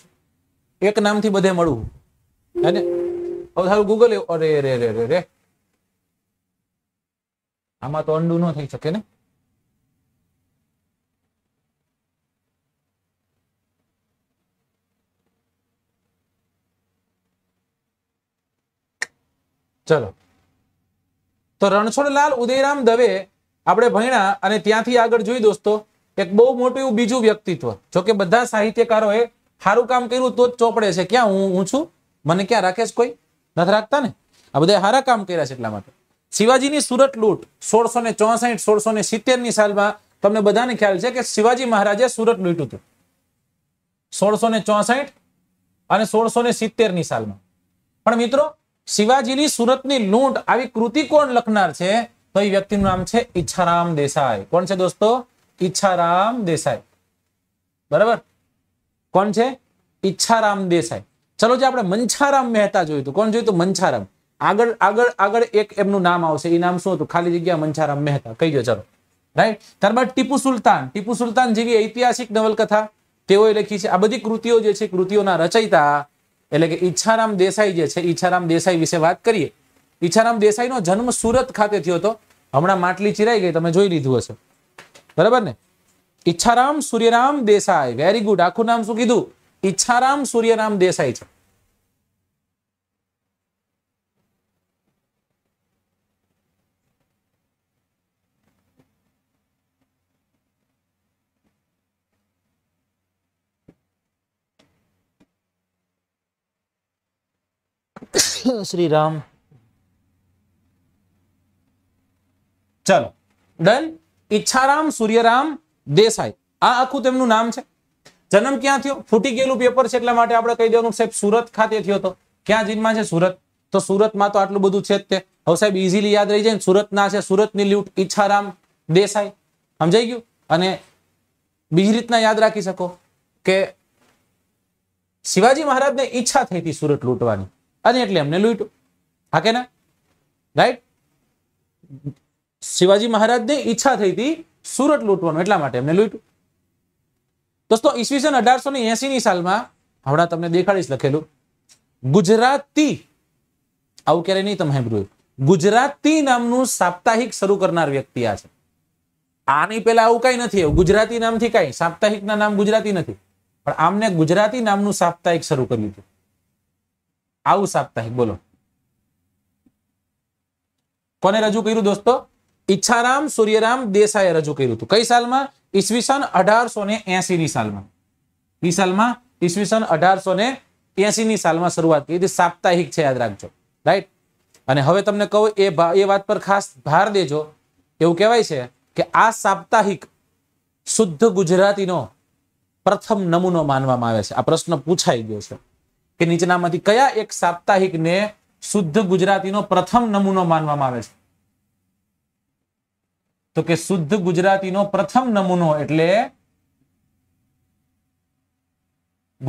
एक नामथी बधे मळुं है ने। हवे थारू गूगल अरे रे रे रे रे आमां तो अंडू न थई शके ने। चलो तो रणछोड़लाल उदयराम दवे आपणे भण्या अने त्यांथी आगळ जोई दोस्तों एक बहु मोटुं बीजुं व्यक्तित्व। जो के बधा साहित्यकारोए सारुं काम कर्युं तो ज चोपड़े छे। क्यां हुं छुं मने क्यां राखे छे, कोई नथी राखता ने। आ बधाए सारा काम कर्या छे એટલા માટે। शिवाजीनी सूरत लूट 1664 1670 ની સાલમાં તમને બધાને ખ્યાल છે કે શિવાજી મહારાજે સુરત લૂટ્યું હતું 1664 અને 1670 ની સાલમાં। પણ મિત્રો शिवाजीनी सूरतनी लूंट आवी कृति कोण लखनार छे तो ए व्यक्तिनुं नाम छे इच्छाराम देसाई। कोण छे दोस्तों? इच्छाराम देसाई। बराबर कोण छे? इच्छाराम देसाई। चलो जे आपणे मंछाराम मेहता जोईतुं, कोण जोईतुं? मंछाराम। आगळ आगळ आगळ एक एमनुं नाम आवशे, ए नाम शुं हतुं? खाली जग्या मंछाराम मेहता कही दो। चलो राइट। त्यारबाद टीपू सुल्तान। टीपू सुल्तान जेवी ऐतिहासिक नवलकथा तेओए लखी छे। आ बधी कृतिओ जे छे कृतिओना रचयिता એટલે કે ઈચ્છારામ દેસાઈ જે છે। ઈચ્છારામ દેસાઈ વિશે વાત કરીએ। ઈચ્છારામ દેસાઈનો જન્મ સુરત ખાતે થયો હતો। હમણાં માટલી ચિરાઈ ગઈ, તમે જોઈ લીધું હશે, બરાબર ને? Ichharam Suryaram Desai, very good. આખું નામ શું કીધું? ઈચ્છારામ સૂર્યરામ દેસાઈ છે। श्री राम। चलो डन। इच्छाराम सूर्यराम देसाई आ आखुं તેમનું નામ છે। જન્મ ક્યાં થયો? ફૂટી ગયેલું પેપર છે એટલા માટે આપણે કહી દેવાનું સાહેબ સુરત ખાતે થયો હતો। ક્યાં જિલ્લામાં છે? સુરત। તો સુરતમાં તો આટલું બધું છે જ તે। હવે સાહેબ ઈઝીલી યાદ રહી જાય ને। સુરતના છે, સુરતની લૂંટ ઈચ્છારામ દેસાઈ, સમજાઈ ગયું। અને બીજી રીતના યાદ રાખી શકો કે શિવાજી મહારાજને ઈચ્છા થઈ હતી સુરત લૂંટવાની અને એટલે એમને લૂંટ્યું, હા કે ના? રાઈટ। શિવાજી મહારાજને ઈચ્છા થઈ હતી સુરત લૂંટવાનું એટલા માટે એમને લૂંટ્યું। દોસ્તો ઈસવીસન 1880 ની સાલમાં, હમણાં તમને દેખાડીશ લખેલું, ગુજરાતી, આવું ક્યારે નહીં તમે સાંભળ્યું, ગુજરાતી નામનું સાપ્તાહિક શરૂ કરનાર વ્યક્તિ આ છે। આની પહેલા આવું કઈ નથી આવ્યું। ગુજરાતી નામથી કઈ સાપ્તાહિકના નામ ગુજરાતી નથી, પણ આમને ગુજરાતી નામનું સાપ્તાહિક શરૂ કર્યું હતું। आउ साप्ताहिक बोलो कोने रजू कर्युं दोस्तों? इच्छाराम सूर्यराम देसाई रजू कर्युं हतुं। कई साल में? ईसवीसन 1880 नी साल में। ई साल में ईसवीसन 1880 नी साल में शुरुआत करी थी। साप्ताहिक छे, याद राखजो। राइट। अने हवे तमने कहो ए वात पर खास भार देजो, एवुं कहेवाय छे के आ साप्ताहिक शुद्ध गुजरातीनो प्रथम नमूनो मानवामां आवे छे। आ प्रश्न पूछाई गयो छे के नीचेनामांथी कया एक साप्ताहिक ने शुद्ध गुजरातीनो प्रथम नमूनो मानवामां आवे छे? तो के शुद्ध गुजरातीनो प्रथम नमूनो एटले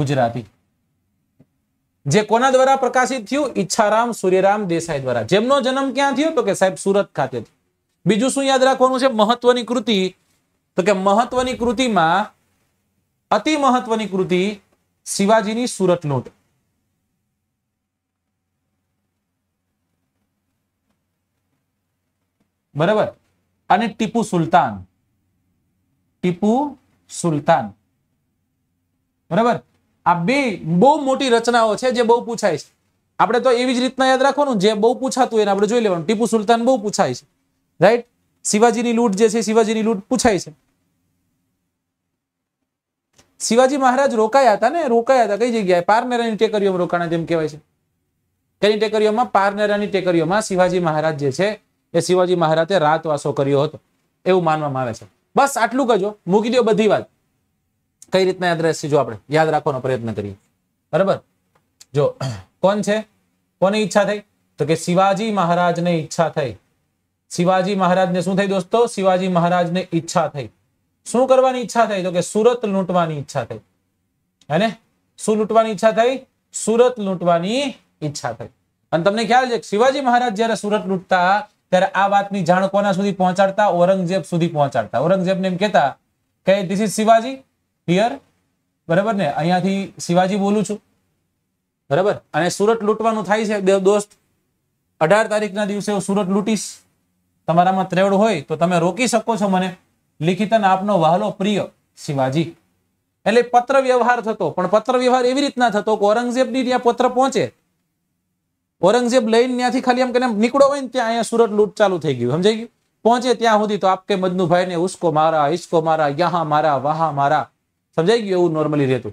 गुजराती, जे कोना द्वारा प्रकाशित थयुं? इच्छाराम सूर्यराम देसाई द्वारा। जेमनो जन्म क्यां थयो? तो के साहेब सुरत खाते थयो। बीजुं शुं याद राखवानुं छे? महत्वनी कृति। तो के महत्वनी कृतिमां अति महत्वनी कृति शिवाजीनी सूरत लूंट। बराबर। अने टीपू सुल्तान, टीपू सुल्तान, बराबर। आ बे बहु मोटी रचनाओं छे जे बहु पूछाय छे। आपणे तो एवी ज रीतना याद राखवानुं, जे बहु पूछातुं होय आपणे जोई लेवानुं। टीपू सुल्तान बहु पूछाय छे, राइट। शिवाजीनी लूंट जे छे, शिवाजीनी लूंट पूछाय छे। शिवाजी महाराज रोकाया था ने? रोकाया था कई जगह? पारनेरानी टेकरीओमां रोकाणा जेम कहेवाय छे। कई टेकरीओमां? पारनेरानी टेकरीओमां शिवाजी महाराज जे छे ए शिवाजी महाराजे रातवासो कर्यो हतो एवुं मानवामां आवे छे। बस आटलुं कजो, मूकी द्यो बधी वात। कई रीतना याद रहेशे जो आपणे याद राखवानो प्रयत्न करीए, बराबर। जो कोण छे, कोनी ઈચ્છા થઈ? तो के शिवाजी महाराजने ઈચ્છा થઈ। शिवाजी महाराजने शुं थई दोस्तों? शिवाजी महाराजने ઈચ્છा થઈ। શું કરવાની ઈચ્છા થઈ? તો કે સુરત લૂંટવાની ઈચ્છા થઈ। હે ને? શું લૂંટવાની ઈચ્છા થઈ? सूरत लूंटवानी इच्छा थई। अने तमने ख्याल छे शिवाजी महाराज ज्यारे सूरत लूंटता त्यारे आ वातनी जाण कोना सुधी पहोंचाडता, औरंगजेब सुधी पहोंचाडता। औरंगजेब ने एम कहेता के दिस इज शिवाजी हियर, बराबर ने, अहींयाथी शिवाजी बोलू छू, बराबर। अने सूरत लूंटवानुं थाय छे। बे दोस्त 18 तारीखना दिवसे हुं सूरत लूंटीश, तमारामां त्रेवड होय तो तमे रोकी शको छो मने। लिखितन आपनो वहालो प्रिय शिवाजी। एटले पत्र व्यवहार थतो, पण पत्र व्यवहार एवी रीतना थतो के औरंगजेबनी त्यां पत्र पहोंचे, औरंगजेब लईने त्यांथी खाली एम कने निकळो होय ने त्यां अहींया सूरत लूंट चालू थई गई, समजाई गयुं। पहोंचे त्यां सुधी तो आपके मजनू भाई ने उसको मारा, इसको मारा, यहाँ मारा, वहां मारा, समजाई गयुं। एवुं नॉर्मली रहेतुं।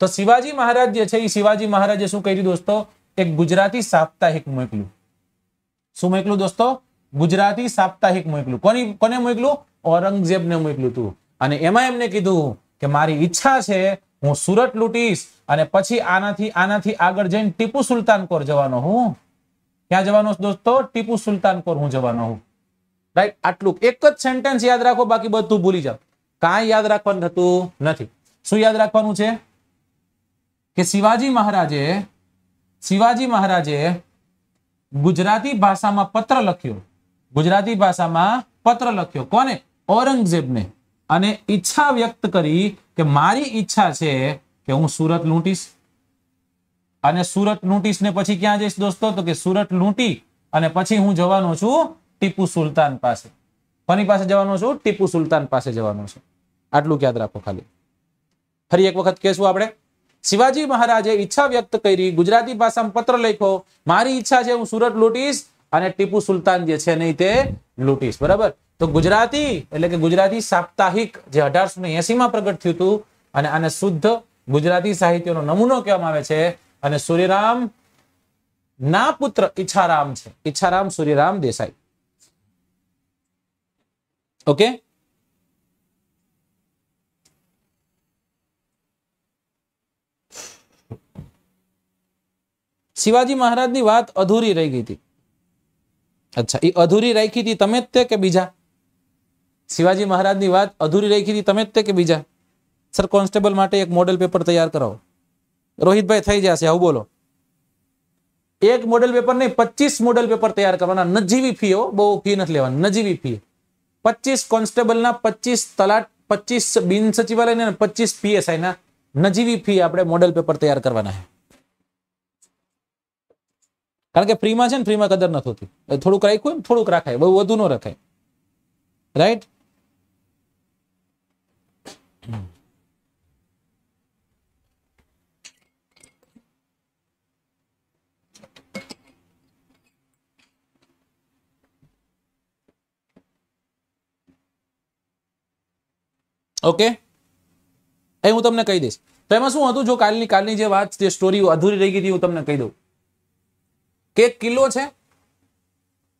तो शिवाजी महाराज जे छे ए शिवाजी महाराजे शुं कर्युं दोस्तों, एक गुजराती साप्ताहिक मोकल्युं। शुं मोकल्युं दोस्तों? गुजराती साप्ताहिक मोकल्युं। कोनी कोने मोकल्युं? औरंगजेब ने मोकल्युं हतुं। अने एमां एमने कीधुं के मारी इच्छा छे हूँ सूरत लूटीश, अने पछी आनाथी आगळ जईने टीपू सुल्तान कोर जवानो हूँ। क्या जवानो छे दोस्तों? टीपू सुल्तान कोर हूँ जवानो हूँ, राइट। आटलुं एक ज सेंटेन्स याद राखो, बाकी बधुं भूली जाओ, काई याद राखवानुं थतुं नथी। शुं याद राखवानुं छे के शिवाजी महाराजे गुजराती भाषा में पत्र लख्यो, गुजराती भाषा में पत्र लख्यो, कोने? औरंगजेब ने। अने इच्छा व्यक्त करी के मारी इच्छा छे के हूँ सूरत लूंटीश, अने सूरत लूंटीश ने पछी क्यां जईश दोस्तों? तो के सूरत लूंटी अने पछी हूँ जवानो छुं टीपू सुल्तान पासे। कोनी पासे जवानो छुं? टीपू सुल्तान पासे जवानो छुं। आटलुं याद राखो खाली। फरी एक वखत कहीशुं आपणे, शिवाजी महाराजे इच्छा व्यक्त करी, गुजराती भाषा में पत्र लिखो, मारी इच्छा छे हूँ सूरत लूंटीश अने टीपू सुल्तान जे छे ने ते लूंटीश, बराबर। तो गुजराती एटले के गुजराती साप्ताहिक जे 1880 में प्रगट थयुं हतुं अने आने शुद्ध गुजराती साहित्यनो नमूनो कहेवामां आवे छे। अने सूर्यराम ना पुत्र इच्छाराम छे, इच्छाराम सूर्यराम देसाई, ओके। शिवाजी महाराज की बात अधूरी रही गई थी। अच्छा, ये अधूरी राखी थी तमे ते के बीजा? शिवाजी महाराज की बात अधूरी राखी थी तमे ते के बीजा? सर कॉन्स्टेबल माटे एक मॉडल पेपर तैयार कराओ। रोहित भाई थई जशे, आव बोलो। एक मॉडल पेपर नहीं, 25 मॉडल पेपर तैयार करवाना। नजीवी फी हो, बहु फी नहीं लेवानी, नजीवी फी। 25 कॉन्स्टेबल, 25 तलाट, 25 बिन सचिवालय ने, 25 पीएसआई ना नजीवी फी आपणे मॉडल पेपर तैयार करवाना है। कारण के फ्री में है, फ्री में कदर नहीं होती। थोड़ुंक राख्युं थोड़ुंक रखाय, बहु वधु न रखाय, राइट। ओके, ए हूँ तमने कही दईश। तो एमां शुं हतुं? जो कालनी जे वात, जे स्टोरी अधूरी रही गई थी, हूँ तमने कही दऊं के किल्लो छे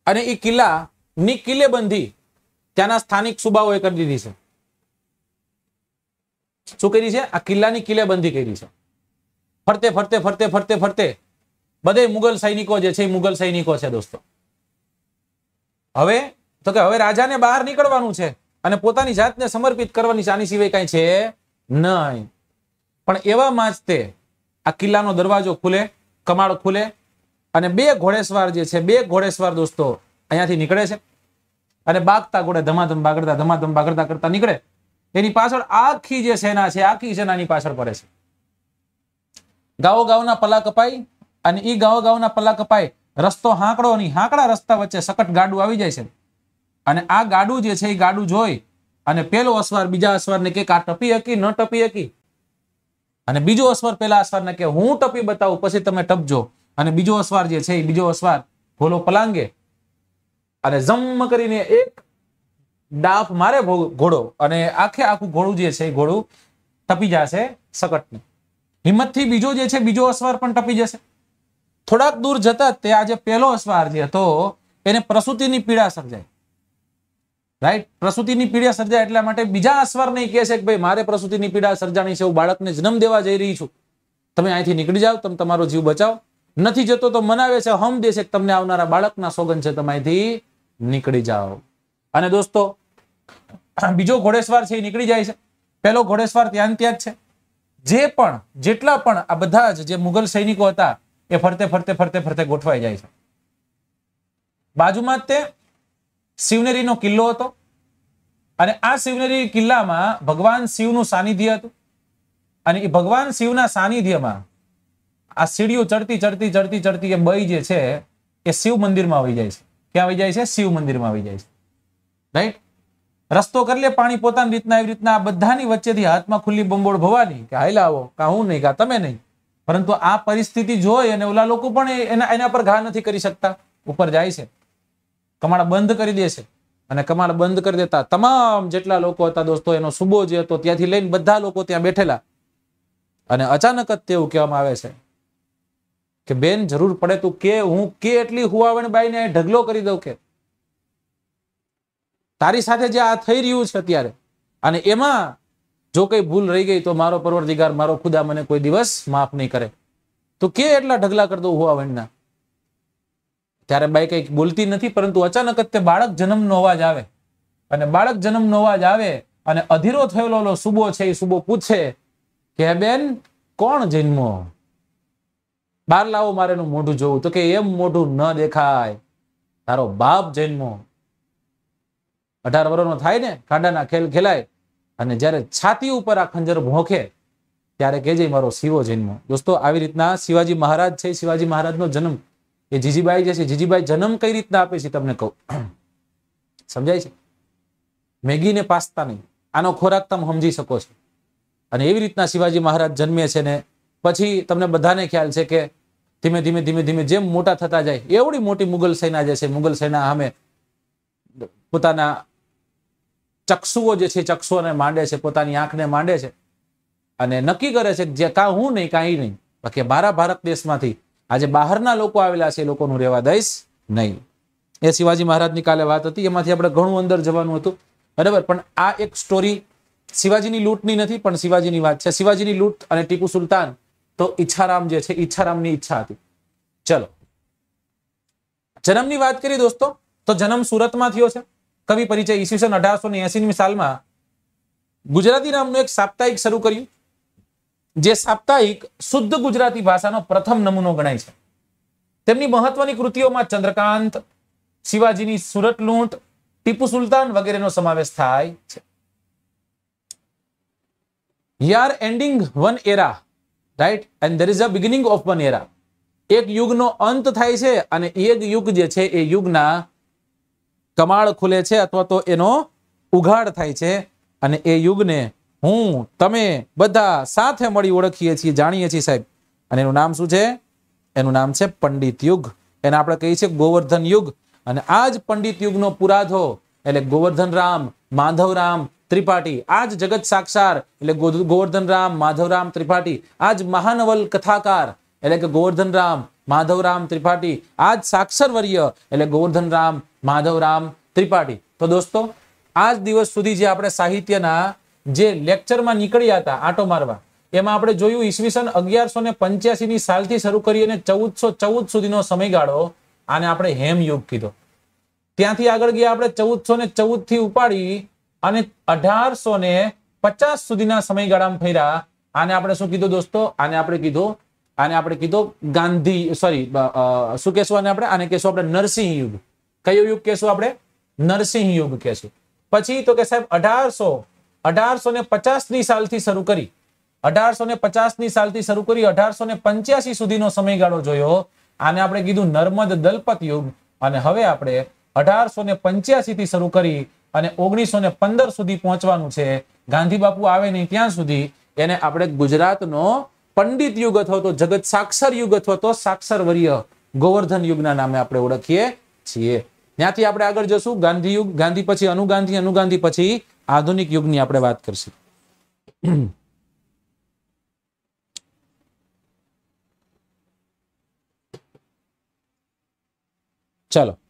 अने ई किल्ला नी किल्लेबंधी त्याना स्थानिक सूबाओए करी दीधी छे। शुं करी छे? आ किल्लानी किल्लेबंधी करी छे। फरते फरते फरते फरते फरते बधे मुगल सैनिको जे छे मुगल सैनिको छे दोस्तों। हवे तो के हवे राजाने बहार नीकळवानुं छे अने पोतानी जातने समर्पित करवानी चानी सिवाय कांई छे नहीं। पण एवामां ज ते आ किल्लानो दरवाजो खुले, कमाड खुले अने बे घोड़ेस्वार जे छे, बे घोड़ेस्वार दोस्तों अहींयाथी निकळे छे अने बागता घोड़े धमाधम बागड़ता करता निकळे। एनी पाछळ आखी जे सेना छे, आखी सेनानी पाछळ पड़े छे। गावो गावना पला कपाई अने ई गावो गावना पला कपाई रस्तो हांकड़ो अने हांकड़ा रस्ता वच्चे सकट गाडू आवी जाय छे अने आ गाडू जे छे ई गाडू जोई अने पेलो अस्वार बीजा अस्वारने के आ टपी हकी न टपी हकी अने बीजो अस्वार पेला अस्वारने के हूँ टपी बतावुं पछी तमे टपजो अने बीजो अस्वार जे छे बीजो अस्वार भोलो पलांगे अने जम करीने एक डाफ मारे घोड़ो अने आखे आखू घोड़ुं जे छे घोड़ुं टपी जाशे सकटने। हिम्मतथी बीजो जे छे बीजो अस्वार पण टपी जशे। थोड़ाक दूर जता ते आजे पेलो अस्वार जे हतो एने प्रसूतिनी पीड़ा सर्जाय, राइट। प्रसूतिनी पीड़ा सर्जाय एटला माटे बीजा अस्वारने कहे छे के भाई मारे प्रसूतिनी पीड़ा सर्जाणी छे, हुं बाळकने जन्म देवा जई रही छुं, तमे अहींथी निकळी जाओ, तमे तमारो जीव बचाओ। नहीं जतो तो मनावे छे हम देशे तमने आवनारा बाळकना सोगन छे तमांथी निकळी जाओ। अने दोस्तों बीजो घोड़ेस्वार छे निकळी जाय छे, पेलो घोड़ेस्वार त्यां त्यां छे, जे पण जेटला पण आ बधा जे मुगल सैनिको हता ए फरते फरते फरते फरते गोठवाई जाय छे। बाजुमां ते शिवनेरीनो किल्लो हतो अने आ शिवनेरी किल्लामां भगवान शिवनुं सानिध्य हतुं अने ए भगवान शिवना सानिध्यमां आ सीढ़ीओ चढ़ती चढ़ती चढ़ती चढ़ती ए बई जे छे ए शिव मंदिर में आई जाए। क्या आई जाए? शिव मंदिर में आई जाए। राइट, रस्तो कर ले पानी पोतानी रीतना एवी रीतना आ बधानी वच्चेथी हाथमां खुली बंबोळ भवानी के हाल आवो का हूं नहीं का तमे नहीं, परंतु आ परिस्थिति जोई अने ओला लोको पण एना पर घा नथी करी शकता, ऊपर जाय छे, कमाड़ा बंद करी दे छे अने कमाड़ा बंद करी देता तमाम जेटला लोको हता दोस्तों एनो सूबो जे हतो त्यांथी लईने बधा लोको त्यां बेठेला अने अचानक ज तेवुं कहेवामां आवे छे के बेन जरूर पड़े तो के हूँ के एटली हुआवण बाई ने ढगलो करी दो के तारी साथे जे आ थई रह्युं छे अत्यारे अने एमा जो कई भूल रही गई तो मारो परवरदिगार मारो खुदा मने कोई दिवस माफ नहीं करे। तो के एटला ढगला कर दो हुआवणना त्यारे बाई कई बोलती नहीं, परंतु अचानक ज ते बाळक जन्मनो अवाज आवे अने बाळक जन्मनो अवाज आवे अने अधीरो थयेलो सूबो छे ए सूबो पूछे के बेन कोण जन्मो, बार लावो मारे मोढू जोवुं। तो के एम मोढू न देखाय, तारो बाप जन्मो। 18 वर्षनो थाय ने कांडाना खेल खेलाय अने ज्यारे छाती उपर आ खंजर भोंखे त्यारे कहेजे मारो शिवो जन्मो। दोस्तों आवी रीतना शिवाजी महाराज छे, शिवाजी महाराजनो जन्म ए जीजीबाई जे छे, जीजीबाई जन्म कई रीतना आपे छे तमने कहूं, समजाय छे? मेगी ने पास्ता नहीं, आनो खोराक तमे समजी शको छो। अने एवी रीतना शिवाजी महाराज जन्मे छे ने पछी तमने बधाने ख्याल छे के धीमे धीमे धीमे धीमे जेम मोटा थता जाय एवडी मोटी मुगल सेना जे छे, मुगल सेना सामे पोताना चक्षुओ जे छे चक्षुओने मांडे छे, पोतानी आंखने मांडे छे अने नक्की करे छे जे का हूं नहीं काई नहीं, बाकी बारा भारत देशमांथी आजे बहारना लोको आवेला छे लोकोनुं रहेवा दईश नहीं। ए शिवाजी महाराजनी काले वात हती, एमांथी आपणे घणुं अंदर जवानुं हतुं, बराबर। पण आ एक स्टोरी शिवाजीनी लूंटनी नथी, पण शिवाजीनी वात छे, शिवाजीनी लूंट अने टीपू सुल्तान तो इच्छाराम जे छे इच्छारामनी इच्छा थी। चलो जन्मनी बात करी दोस्तों, तो जन्म सूरत मां थयो छे। कवि परिचय ईस्वीसन 1880 साल में गुजराती नामनुं एक साप्ताहिक शुरू कर्युं, जे साप्ताहिक शुद्ध गुजराती भाषानो प्रथम नमूनो गणाय छे। तेमनी महत्वनी कृतिओमां चंद्रकांत, शिवाजीनी सूरत लूंट, टीपू सुल्तान वगैरेनो समावेश थाय छे। यार ending one era, right, and there is a beginning of one era. एक युग नो अंत थाय छे अने एक युग जे छे ए युगना कमाळ खुले छे अथवा तो एनो उघाड थाय छे अने ए युगने हूँ तमे बधा साथे मळी ओळखीए छीए, जाणीए छीए साहेब। अने एनुं नाम शुं छे? एनुं नाम छे पंडित युग, एने आपणे कहीए छीए गोवर्धन युग। अने आज पंडित युगनो पुराधो एटले गोवर्धनराम माधवराम त्रिपाठी, आज जगत साक्षार एटले गोवर्धनराम माधवराम त्रिपाठी, आज महानवल कथाकार एटले के गोवर्धनराम माधवराम त्रिपाठी, आज साक्षरवर्य एटले गोवर्धनराम माधवराम त्रिपाठी। तो दोस्तों आज दिवस सुधी जे आपणे साहित्यना जे लेक्चरमां नीकळ्या हता आटो मारवा, एमां आपणे जोयुं ईस्वीसन 1185 नी सालथी शरू करीने 1414 सुधीनो समयगाळो आने आपणे हेमयुग कीधो। त्यांथी आगळ गया आपणे 1414 थी उपाडी 1850 सुधीना समयगाळामां फर्या। आने आपणे शुं कीधुं दोस्तों? आने आपणे कीधुं गांधी, सॉरी शुं कहेशुं आने नरसिंह युग। कयो युग कहेशुं आपणे? नरसिंह युग कहेशुं। पछी तो के साहेब 1850 नी सालथी शरू करी 1850 नी सालथी शरू करी 1885 सुधीनो समयगाळो जोयो, आने आपणे कीधुं नर्मद दलपत युग। अने हवे आपणे 1885 थी शरू करी 1915 सुधी पहुंचवानुं छे, गांधी बापू आवे नहीं त्यां सुधी एने आपणे गुजरातनो पंडित युग अथवा तो जगत साक्षर युग अथवा तो साक्षरवर्य गोवर्धन युगना नामे आपणे ओळखीए छीए। त्यांथी आपणे आगळ जशुं गांधी युग, गांधी पछी अनुगांधी, अनुगांधी पछी आधुनिक युगनी आपणे वात करशुं। चलो